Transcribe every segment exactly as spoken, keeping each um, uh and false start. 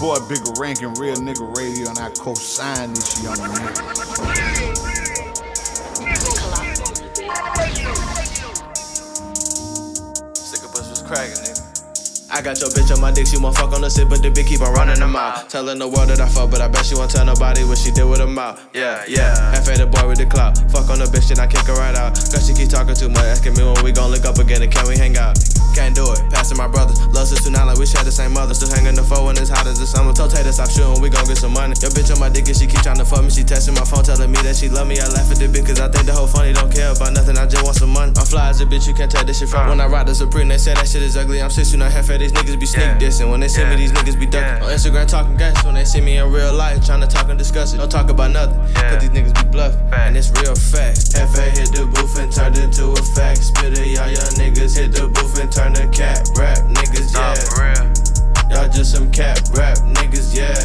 Boy Bigga Rankin', Real Nigga Radio, and I co-sign this young man. I got your bitch on my dick, she won't fuck on the shit, but the bitch keep on running her mouth. Telling the world that I fuck, but I bet she won't tell nobody what she did with her mouth. Yeah, yeah. Hefe the boy with the clout. Fuck on the bitch, then I kick her right out. Cause she keep talking too much, asking me when we gon' link up again and can we hang out. Can't do it. Passing my brother. Loves us too now, like we share the same mother. Still hanging the phone when it's hot as the summer. Told Tay to stop shooting, we gon' get some money. Your bitch on my dick and she keep trying to fuck me. She texting my phone telling me that she love me. I laugh at the bitch cause I think the whole funny, don't care about nothing. I just want some money. I'm fly as a bitch, you can't take this shit from. When I ride the Supreme, they say that shit is ugly. I'm six, you know, Hefe, these niggas be sneak yeah. dissing. When they see yeah. me, these niggas be ducking. Yeah. On Instagram talking guts. When they see me in real life, trying to talk and discuss it. Don't talk about nothing. Yeah. Cause these niggas be bluffing. And it's real facts. Hefe hit the booth and turned into a fact. Spit it, y'all young niggas hit the booth and turn the cap rap niggas, yeah. Y'all just some cap rap niggas, yeah.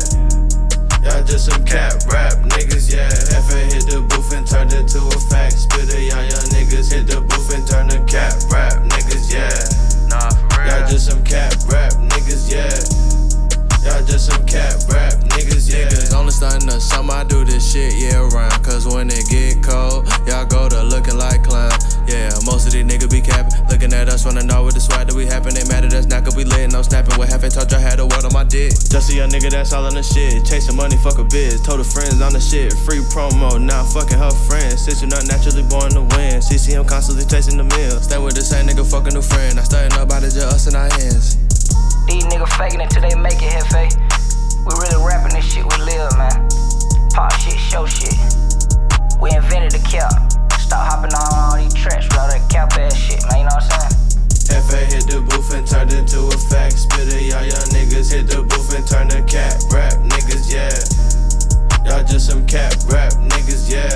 Y'all just some cap rap niggas, yeah. Hefe hit the booth and turned into a fact. Spit it, y'all young niggas hit the booth and turn the cap rap niggas, yeah. Nah, for real. Y'all just some cap rap niggas, yeah. Y'all just some cap rap niggas, yeah. Niggas only starting to summer, I do this shit year round. Cause when it get cold, y'all go to looking like clowns. Yeah, most of these niggas be capping. Looking at us, wanna know what the swag that we happen. They mad at us, not cause we lit, no snapping. What happened, told y'all had the word on my dick. Just see a nigga that's all on the shit. Chasing money, fuck a bitch. Told her friends on the shit. Free promo, now I'm fucking her friends. Since you're not naturally born to win. She see him constantly chasing the meal. Stay with the same nigga, fucking new friend. I started up out of just us and our hands. These niggas faking it till they make it, Hefe. We really rapping this shit, we live, man. Pop shit, show shit. We invented the cap. Stop hopping on all these tracks, bro, that cap ass shit, man, you know what I'm saying? Hefe hit the booth and turned into a fact. Spit it, y'all young niggas hit the booth and turn the cap rap niggas, yeah. Y'all just some cap rap niggas, yeah.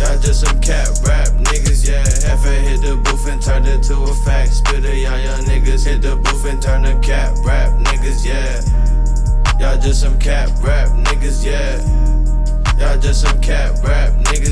Y'all just some cap rap niggas, yeah. Hefe hit the booth and turned into a fact. Spit it, y'all young niggas hit the booth and turn the cap rap niggas, yeah. Y'all just some cap rap niggas, yeah. Y'all just some cap rap niggas.